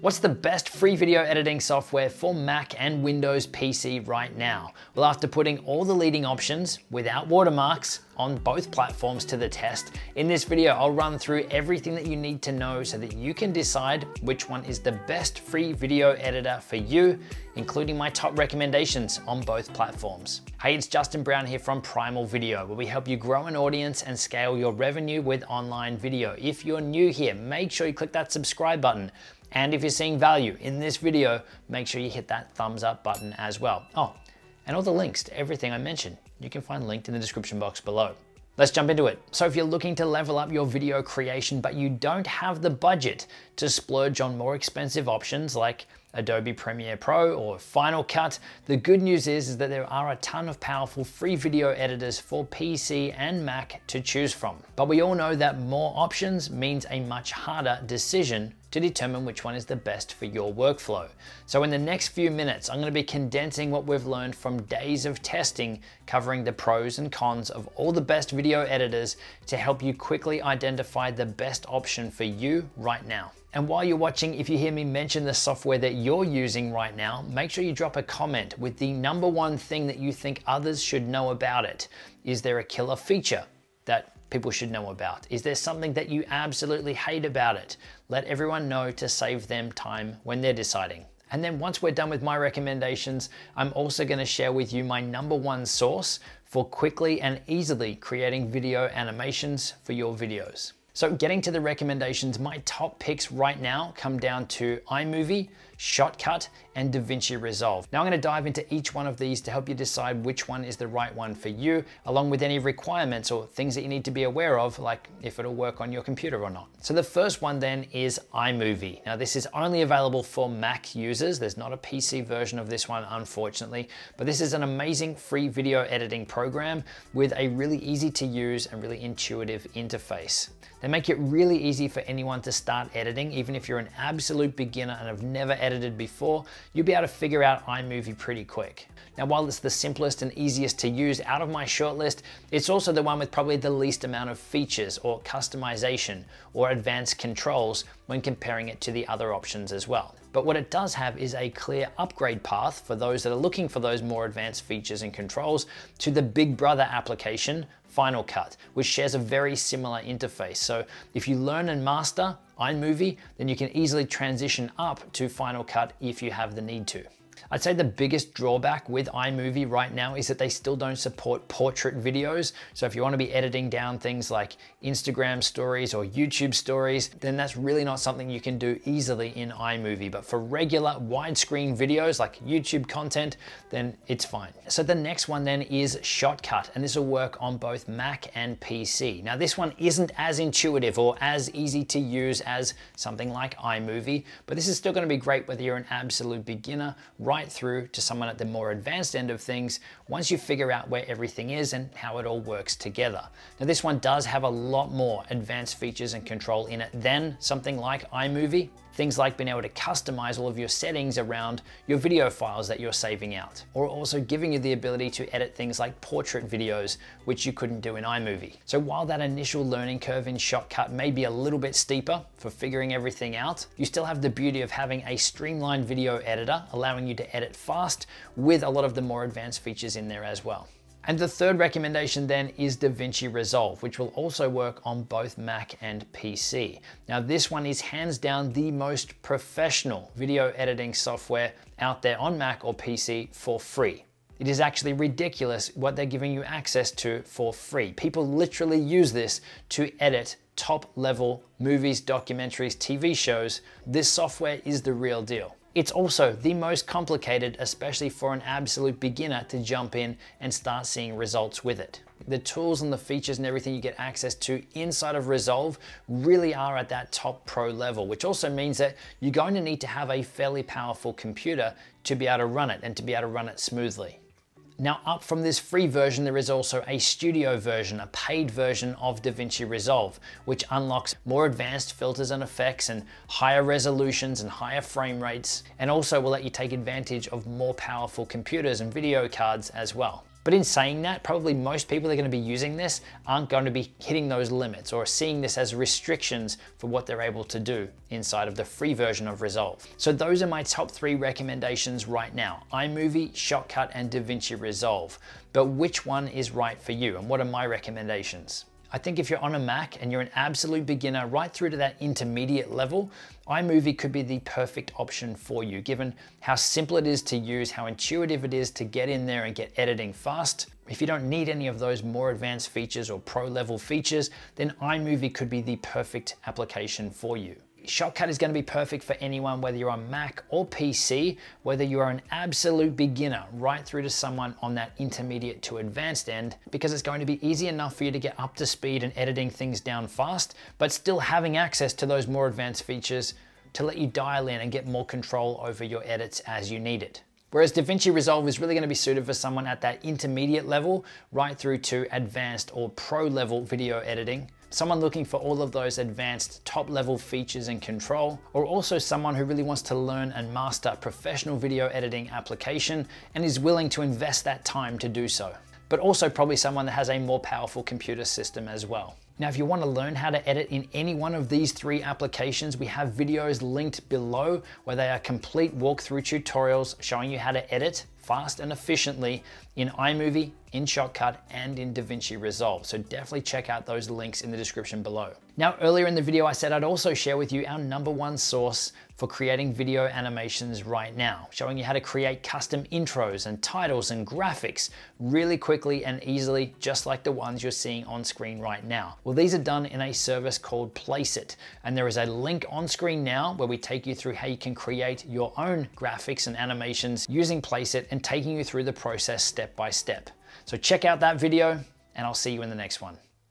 What's the best free video editing software for Mac and Windows PC right now? Well, after putting all the leading options without watermarks on both platforms to the test, in this video, I'll run through everything that you need to know so that you can decide which one is the best free video editor for you, including my top recommendations on both platforms. Hey, it's Justin Brown here from Primal Video, where we help you grow an audience and scale your revenue with online video. If you're new here, make sure you click that subscribe button. And if you're seeing value in this video, make sure you hit that thumbs up button as well. Oh, and all the links to everything I mentioned, you can find linked in the description box below. Let's jump into it. So if you're looking to level up your video creation, but you don't have the budget to splurge on more expensive options like Adobe Premiere Pro or Final Cut, the good news is that there are a ton of powerful free video editors for PC and Mac to choose from. But we all know that more options means a much harder decision to determine which one is the best for your workflow. So in the next few minutes, I'm gonna be condensing what we've learned from days of testing, covering the pros and cons of all the best video editors to help you quickly identify the best option for you right now. And while you're watching, if you hear me mention the software that you're using right now, make sure you drop a comment with the number one thing that you think others should know about it. Is there a killer feature that people should know about? Is there something that you absolutely hate about it? Let everyone know to save them time when they're deciding. And then once we're done with my recommendations, I'm also gonna share with you my number one source for quickly and easily creating video animations for your videos. So getting to the recommendations, my top picks right now come down to iMovie, Shotcut, and DaVinci Resolve. Now I'm gonna dive into each one of these to help you decide which one is the right one for you, along with any requirements or things that you need to be aware of, like if it'll work on your computer or not. So the first one then is iMovie. Now this is only available for Mac users. There's not a PC version of this one, unfortunately, but this is an amazing free video editing program with a really easy to use and really intuitive interface. They make it really easy for anyone to start editing. Even if you're an absolute beginner and have never edited before, you'll be able to figure out iMovie pretty quick. Now, while it's the simplest and easiest to use out of my shortlist, it's also the one with probably the least amount of features or customization or advanced controls when comparing it to the other options as well. But what it does have is a clear upgrade path for those that are looking for those more advanced features and controls to the Big Brother application, Final Cut, which shares a very similar interface. So if you learn and master iMovie, then you can easily transition up to Final Cut if you have the need to. I'd say the biggest drawback with iMovie right now is that they still don't support portrait videos. So if you want to be editing down things like Instagram stories or YouTube stories, then that's really not something you can do easily in iMovie. But for regular widescreen videos like YouTube content, then it's fine. So the next one then is Shotcut, and this will work on both Mac and PC. Now this one isn't as intuitive or as easy to use as something like iMovie, but this is still going to be great whether you're an absolute beginner right through to someone at the more advanced end of things once you figure out where everything is and how it all works together. Now this one does have a lot more advanced features and control in it than something like iMovie. Things like being able to customize all of your settings around your video files that you're saving out, or also giving you the ability to edit things like portrait videos, which you couldn't do in iMovie. So while that initial learning curve in Shotcut may be a little bit steeper for figuring everything out, you still have the beauty of having a streamlined video editor, allowing you to edit fast with a lot of the more advanced features in there as well. And the third recommendation then is DaVinci Resolve, which will also work on both Mac and PC. Now this one is hands down the most professional video editing software out there on Mac or PC for free. It is actually ridiculous what they're giving you access to for free. People literally use this to edit top level movies, documentaries, TV shows. This software is the real deal. It's also the most complicated, especially for an absolute beginner to jump in and start seeing results with it. The tools and the features and everything you get access to inside of Resolve really are at that top pro level, which also means that you're going to need to have a fairly powerful computer to be able to run it and to be able to run it smoothly. Now, up from this free version, there is also a studio version, a paid version of DaVinci Resolve, which unlocks more advanced filters and effects and higher resolutions and higher frame rates, and also will let you take advantage of more powerful computers and video cards as well. But in saying that, probably most people that are going to be using this aren't going to be hitting those limits or seeing this as restrictions for what they're able to do inside of the free version of Resolve. So those are my top three recommendations right now: iMovie, Shotcut, and DaVinci Resolve. But which one is right for you, and what are my recommendations? I think if you're on a Mac and you're an absolute beginner right through to that intermediate level, iMovie could be the perfect option for you, given how simple it is to use, how intuitive it is to get in there and get editing fast. If you don't need any of those more advanced features or pro level features, then iMovie could be the perfect application for you. Shotcut is going to be perfect for anyone, whether you're on Mac or PC, whether you are an absolute beginner right through to someone on that intermediate to advanced end, because it's going to be easy enough for you to get up to speed and editing things down fast, but still having access to those more advanced features to let you dial in and get more control over your edits as you need it. Whereas DaVinci Resolve is really going to be suited for someone at that intermediate level right through to advanced or pro level video editing. Someone looking for all of those advanced top level features and control, or also someone who really wants to learn and master professional video editing application and is willing to invest that time to do so. But also probably someone that has a more powerful computer system as well. Now, if you want to learn how to edit in any one of these three applications, we have videos linked below where they are complete walkthrough tutorials showing you how to edit fast and efficiently in iMovie, in Shotcut, and in DaVinci Resolve. So definitely check out those links in the description below. Now, earlier in the video, I said I'd also share with you our #1 source for creating video animations right now, showing you how to create custom intros and titles and graphics really quickly and easily, just like the ones you're seeing on screen right now. Well, these are done in a service called Placeit, and there is a link on screen now where we take you through how you can create your own graphics and animations using Placeit, and taking you through the process step by step. So check out that video, and I'll see you in the next one.